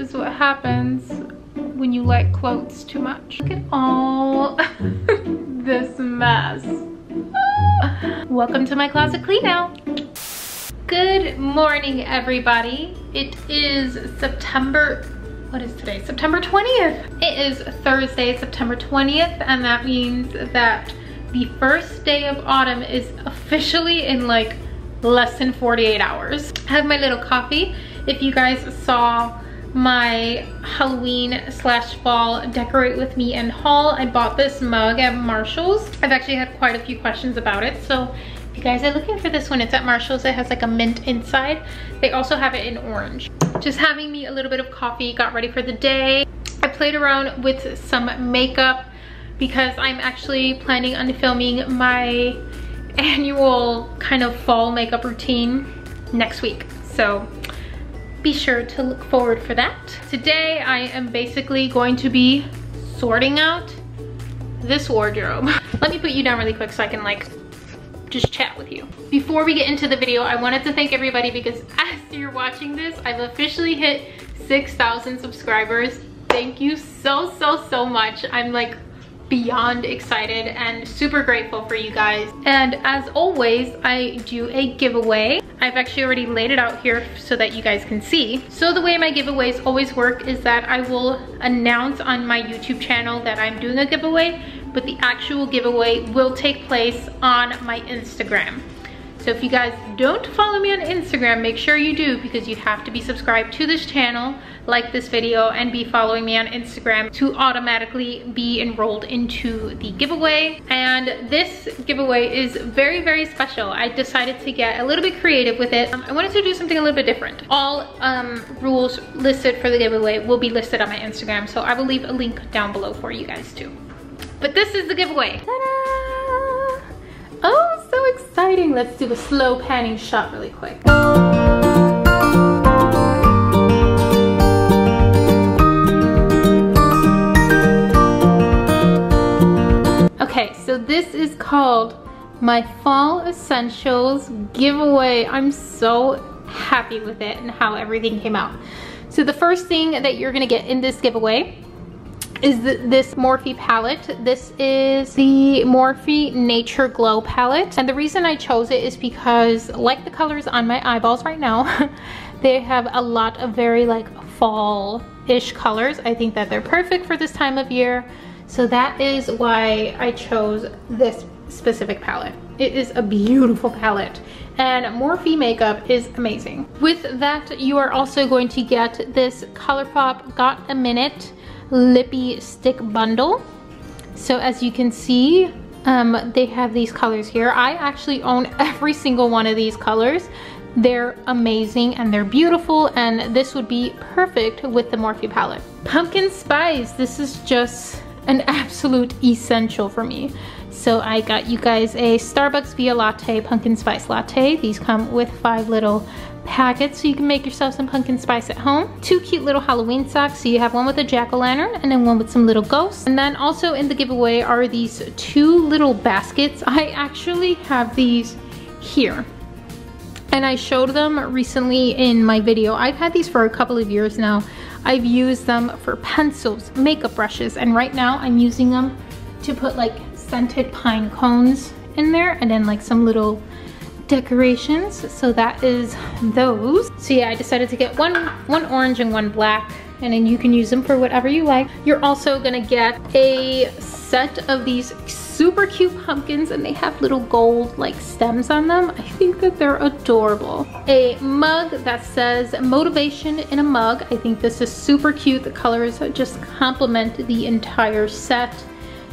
is what happens when you like clothes too much. Look at all this mess. Welcome to my closet clean out. Good morning, everybody. It is September, what is today? September 20th. It is Thursday, September 20th, and that means that the first day of autumn is officially in like less than 48 hours. I have my little coffee. If you guys saw my Halloween slash fall decorate with me and haul, I bought this mug at Marshall's. I've actually had quite a few questions about it, so if you guys are looking for this one, it's at Marshall's. It has like a mint inside. They also have it in orange. Just having me a little bit of coffee, got ready for the day. I played around with some makeup because I'm actually planning on filming my annual kind of fall makeup routine next week, so be sure to look forward for that. Today I am basically going to be sorting out this wardrobe. Let me put you down really quick so I can like just chat with you. Before we get into the video, I wanted to thank everybody because as you're watching this, I've officially hit 6,000 subscribers. Thank you so much. I'm like beyond excited and super grateful for you guys. And as always, I do a giveaway. I've actually already laid it out here so that you guys can see. So the way my giveaways always work is that I will announce on my YouTube channel that I'm doing a giveaway, but the actual giveaway will take place on my Instagram. So if you guys don't follow me on Instagram, make sure you do, because you have to be subscribed to this channel, like this video, and be following me on Instagram to automatically be enrolled into the giveaway. And this giveaway is very special. I decided to get a little bit creative with it. I wanted to do something a little bit different. All rules listed for the giveaway will be listed on my Instagram, so I will leave a link down below for you guys too. But this is the giveaway. Ta-da! Oh! So exciting. Let's do a slow panning shot really quick. Okay, so this is called my Fall Essentials giveaway. I'm so happy with it and how everything came out. So the first thing that you're gonna get in this giveaway is this Morphe palette. This is the Morphe Nature Glow palette. And the reason I chose it is because, like the colors on my eyeballs right now, they have a lot of very like fall-ish colors. I think that they're perfect for this time of year. So that is why I chose this specific palette. It is a beautiful palette, and Morphe makeup is amazing. With that, you are also going to get this ColourPop Got a Minute lippy stick bundle. So as you can see, they have these colors here. I actually own every single one of these colors. They're amazing and they're beautiful, and this would be perfect with the Morphe palette. Pumpkin spice, this is just an absolute essential for me. So I got you guys a Starbucks Via Latte pumpkin spice latte. These come with 5 little packets, so you can make yourself some pumpkin spice at home. 2 cute little Halloween socks. So you have one with a jack-o'-lantern and then one with some little ghosts. And then also in the giveaway are these 2 little baskets. I actually have these here, and I showed them recently in my video. I've had these for a couple of years now. I've used them for pencils, makeup brushes, and right now I'm using them to put like scented pine cones in there and then like some little decorations. So that is those. So yeah, I decided to get one orange and one black, and then you can use them for whatever you like. You're also gonna get a set of these super cute pumpkins, and they have little gold like stems on them. I think that they're adorable. A mug that says motivation in a mug. I think this is super cute. The colors just complement the entire set.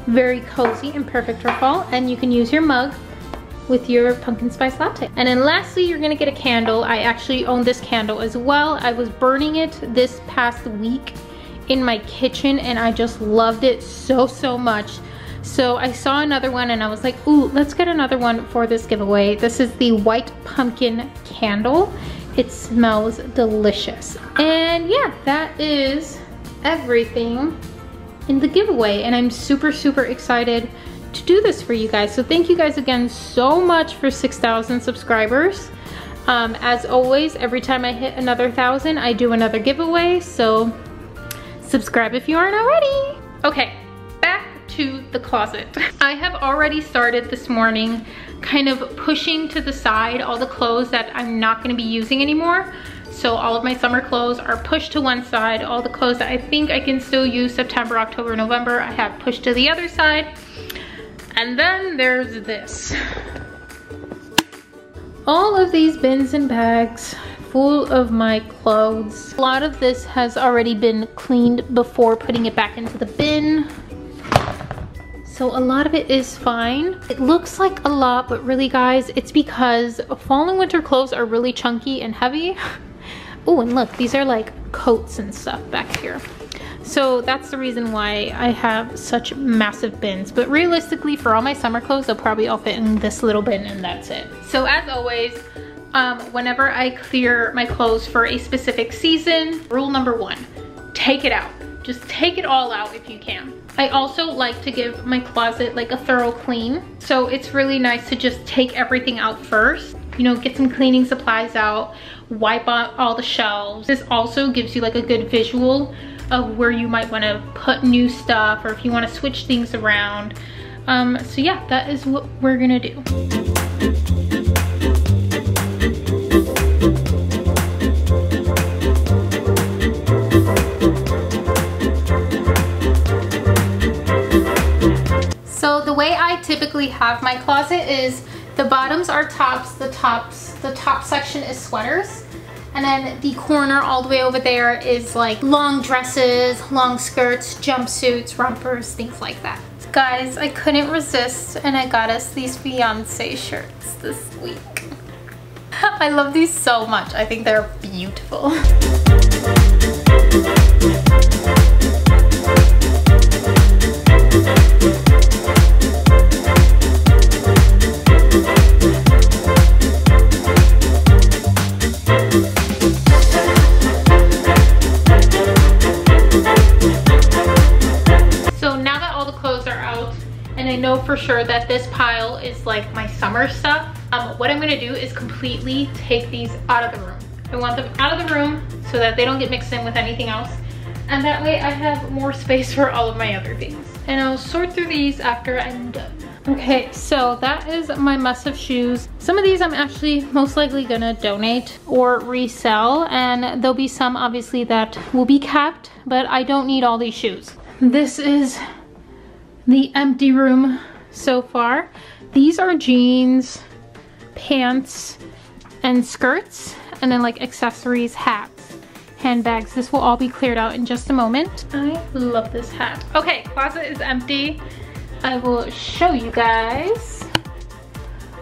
Very cozy and perfect for fall, and you can use your mug with your pumpkin spice latte. And then lastly, you're gonna get a candle. I actually own this candle as well. I was burning it this past week in my kitchen, and I just loved it so much. So I saw another one and I was like, ooh, let's get another one for this giveaway. This is the white pumpkin candle. It smells delicious. And yeah, that is everything in the giveaway, and I'm super excited to do this for you guys. So thank you guys again so much for 6,000 subscribers. As always, every time I hit another 1,000, I do another giveaway, so subscribe if you aren't already. Okay, back to the closet. I have already started this morning kind of pushing to the side all the clothes that I'm not gonna be using anymore. So all of my summer clothes are pushed to one side. All the clothes that I think I can still use September, October, November, I have pushed to the other side. And then there's this. All of these bins and bags full of my clothes. A lot of this has already been cleaned before putting it back into the bin. So a lot of it is fine. It looks like a lot, but really guys, it's because fall and winter clothes are really chunky and heavy. Oh, and look, these are like coats and stuff back here. So that's the reason why I have such massive bins. But realistically, for all my summer clothes, they'll probably all fit in this little bin and that's it. So as always, whenever I clear my clothes for a specific season, rule number one, take it out. Just take it all out if you can. I also like to give my closet like a thorough clean. So it's really nice to just take everything out first. You know, get some cleaning supplies out, wipe out all the shelves. This also gives you like a good visual of where you might wanna put new stuff or if you wanna switch things around. So yeah, that is what we're gonna do. Typically have my closet is the bottoms are tops, the top section is sweaters, and then the corner all the way over there is like long dresses, long skirts, jumpsuits, rompers, things like that. Guys, I couldn't resist and I got us these Beyoncé shirts this week. I love these so much. I think they're beautiful. For sure that this pile is like my summer stuff. What I'm gonna do is completely take these out of the room. I want them out of the room so that they don't get mixed in with anything else, and that way I have more space for all of my other things. And I'll sort through these after I'm done. Okay, so that is my mess of shoes. Some of these I'm actually most likely gonna donate or resell, and there'll be some obviously that will be kept, but I don't need all these shoes. This is the empty room so far. These are jeans, pants, and skirts, and then like accessories, hats, handbags. This will all be cleared out in just a moment. I love this hat. Okay, closet is empty. I will show you guys.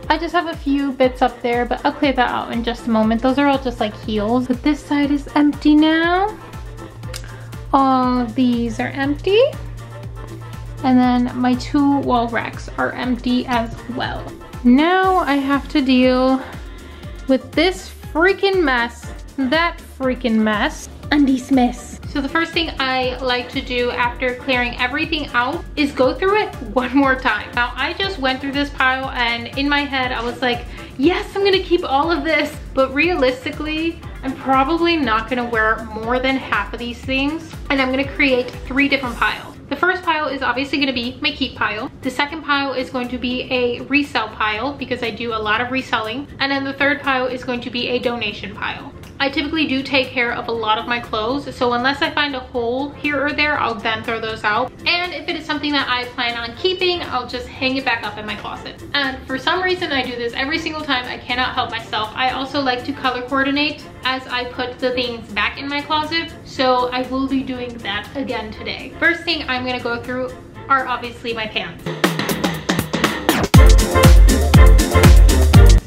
I just have a few bits up there, but I'll clear that out in just a moment. Those are all just like heels, but this side is empty now. All of these are empty. And then my two wall racks are empty as well. Now I have to deal with this freaking mess, that freaking mess, and this mess. So the first thing I like to do after clearing everything out is go through it one more time. Now I just went through this pile and in my head I was like, yes, I'm gonna keep all of this. But realistically, I'm probably not gonna wear more than half of these things. And I'm gonna create 3 different piles. The first pile is obviously going to be my keep pile. The second pile is going to be a resell pile because I do a lot of reselling. And then the third pile is going to be a donation pile. I typically do take care of a lot of my clothes, so unless I find a hole here or there, I'll then throw those out. And if it is something that I plan on keeping, I'll just hang it back up in my closet. And for some reason, I do this every single time. I cannot help myself. I also like to color coordinate as I put the things back in my closet, so I will be doing that again today. First thing I'm gonna go through are obviously my pants.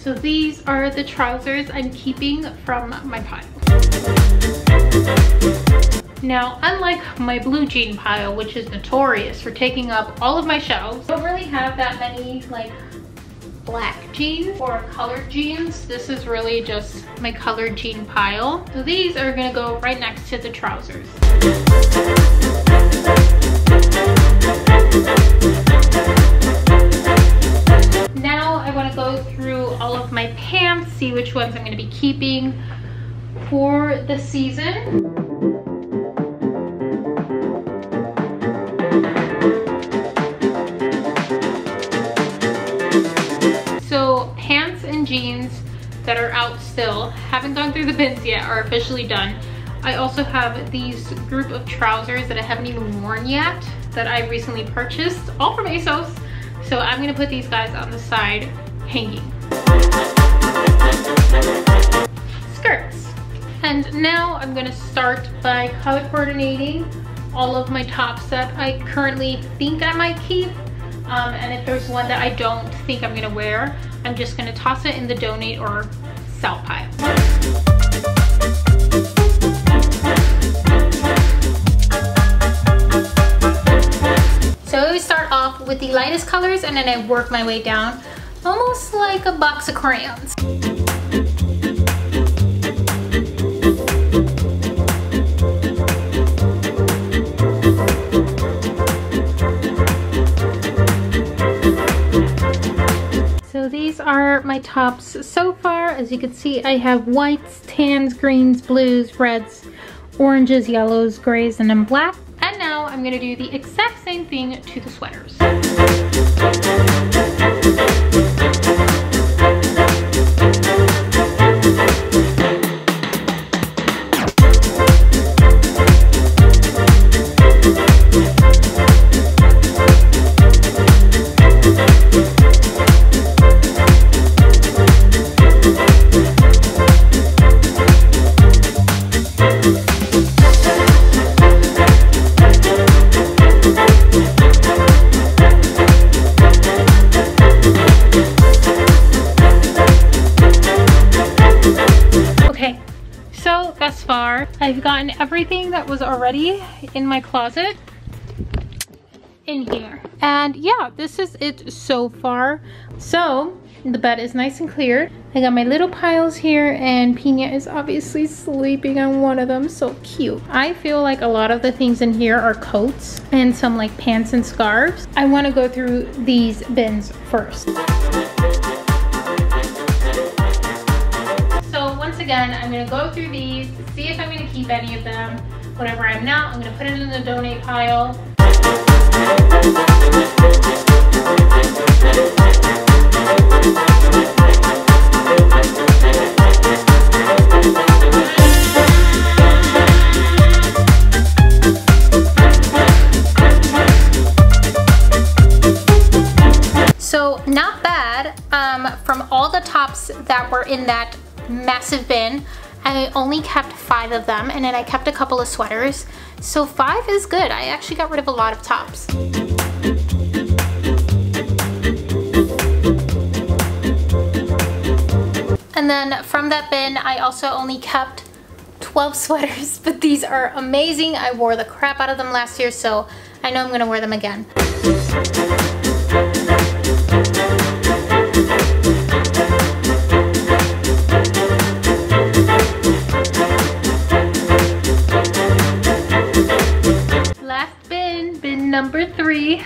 So these are the trousers I'm keeping from my pile. Now, unlike my blue jean pile, which is notorious for taking up all of my shelves, I don't really have that many like black jeans or colored jeans. This is really just my colored jean pile. So these are gonna go right next to the trousers. Now I want to go through all of my pants. on, see which ones I'm going to be keeping for the season. Jeans that are out still, haven't gone through the bins yet, are officially done. I also have these group of trousers that I haven't even worn yet that I recently purchased, all from ASOS. So I'm gonna put these guys on the side hanging. Skirts. And now I'm gonna start by color coordinating all of my tops that I currently think I might keep. And if there's one that I don't think I'm gonna wear, I'm just gonna toss it in the donate or sell pile. So I always start off with the lightest colors and then I work my way down, almost like a box of crayons. These are my tops so far. As you can see, I have whites, tans, greens, blues, reds, oranges, yellows, grays, and then black. And now I'm gonna do the exact same thing to the sweaters. I've gotten everything that was already in my closet in here. And yeah, this is it so far. So the bed is nice and clear. I got my little piles here and Pina is obviously sleeping on one of them. So cute. I feel like a lot of the things in here are coats and some like pants and scarves. I want to go through these bins first. Again, I'm gonna go through these, see if I'm gonna keep any of them. Whatever I'm not, I'm gonna put it in the donate pile. So not bad. From all the tops that were in that massive bin, I only kept 5 of them, and then I kept a couple of sweaters, so 5 is good. I actually got rid of a lot of tops. And then from that bin I also only kept 12 sweaters, but these are amazing. I wore the crap out of them last year, so I know I'm gonna wear them again. Number 3.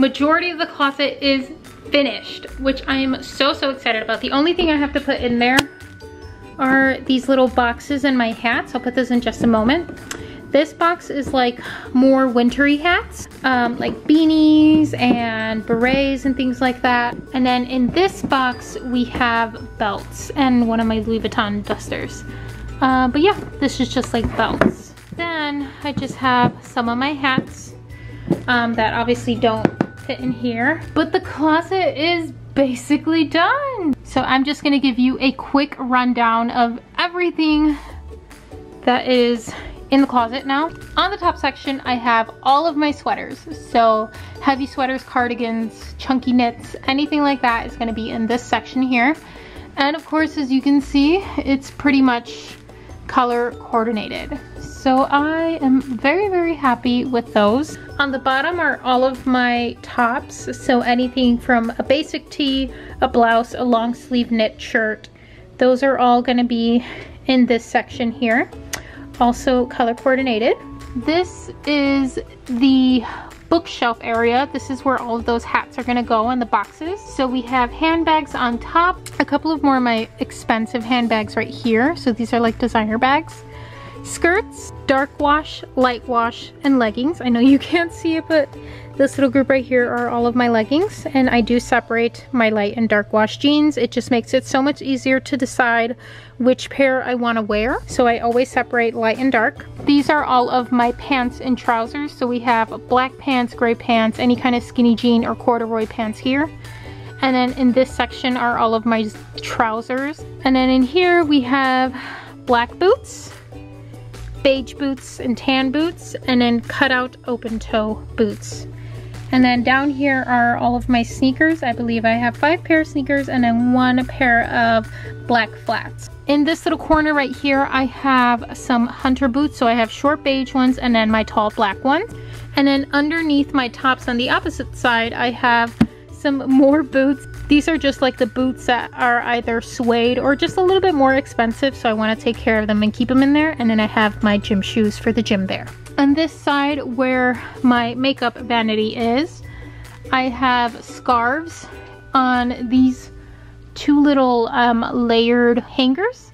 Majority of the closet is finished, which I am so excited about. The only thing I have to put in there are these little boxes and my hats. I'll put this in just a moment. This box is like more wintry hats, like beanies and berets and things like that. And then in this box we have belts and one of my Louis Vuitton dusters. But yeah, this is just like belts. Then I just have some of my hats that obviously don't fit in here, but the closet is basically done. So I'm just gonna give you a quick rundown of everything that is in the closet now. On the top section, I have all of my sweaters. So heavy sweaters, cardigans, chunky knits, anything like that is gonna be in this section here. And of course, as you can see, it's pretty much color coordinated. So I am very, very happy with those. On the bottom are all of my tops. So anything from a basic tee, a blouse, a long sleeve knit shirt, those are all gonna be in this section here. Also color coordinated. This is the bookshelf area. This is where all of those hats are gonna go in the boxes. So we have handbags on top, a couple of more of my expensive handbags right here. So these are like designer bags. Skirts, dark wash, light wash, and leggings. I know you can't see it, but this little group right here are all of my leggings, and I do separate my light and dark wash jeans. It just makes it so much easier to decide which pair I want to wear, so I always separate light and dark. These are all of my pants and trousers, so we have black pants, gray pants, any kind of skinny jean or corduroy pants here. And then in this section are all of my trousers. And then in here we have black boots, beige boots and tan boots, and then cutout open toe boots. And then down here are all of my sneakers. I believe I have 5 pair of sneakers and then 1 pair of black flats. In this little corner right here, I have some hunter boots. So I have short beige ones and then my tall black ones. And then underneath my tops on the opposite side, I have some more boots. These are just like the boots that are either suede or just a little bit more expensive, so I want to take care of them and keep them in there. And then I have my gym shoes for the gym there. On this side where my makeup vanity is, I have scarves on these 2 little layered hangers.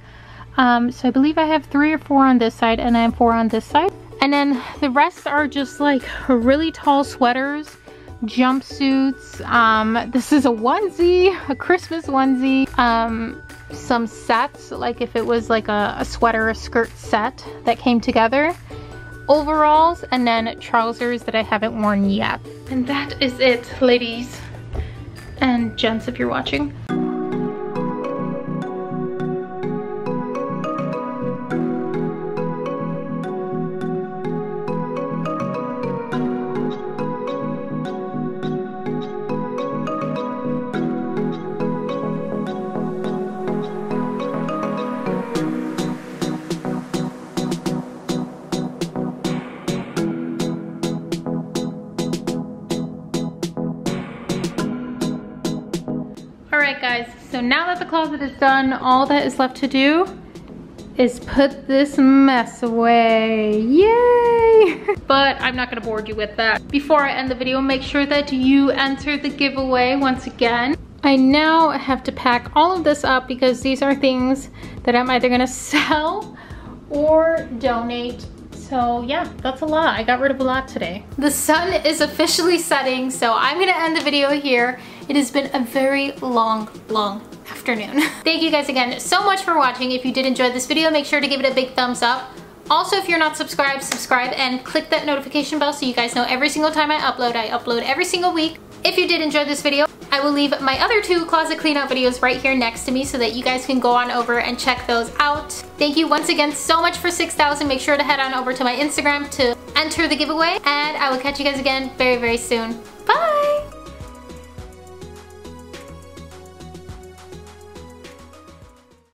So I believe I have 3 or 4 on this side, and I have 4 on this side. And then the rest are just like really tall sweaters, jumpsuits. This is a onesie, a Christmas onesie. Some sets, like if it was like a sweater, a skirt set that came together. Overalls, and then trousers that I haven't worn yet. And that is it, ladies and gents, if you're watching. Alright guys, so now that the closet is done, all that is left to do is put this mess away. Yay! But I'm not gonna bore you with that. Before I end the video, make sure that you enter the giveaway once again. I now have to pack all of this up because these are things that I'm either gonna sell or donate. So yeah, that's a lot. I got rid of a lot today. The sun is officially setting, so I'm gonna end the video here. It has been a very long afternoon. Thank you guys again so much for watching. If you did enjoy this video, make sure to give it a big thumbs up. Also, if you're not subscribed, subscribe and click that notification bell so you guys know every single time I upload every single week. If you did enjoy this video, I will leave my other 2 closet cleanout videos right here next to me so that you guys can go on over and check those out. Thank you once again so much for 6,000. Make sure to head on over to my Instagram to enter the giveaway, and I will catch you guys again very, very soon. Bye!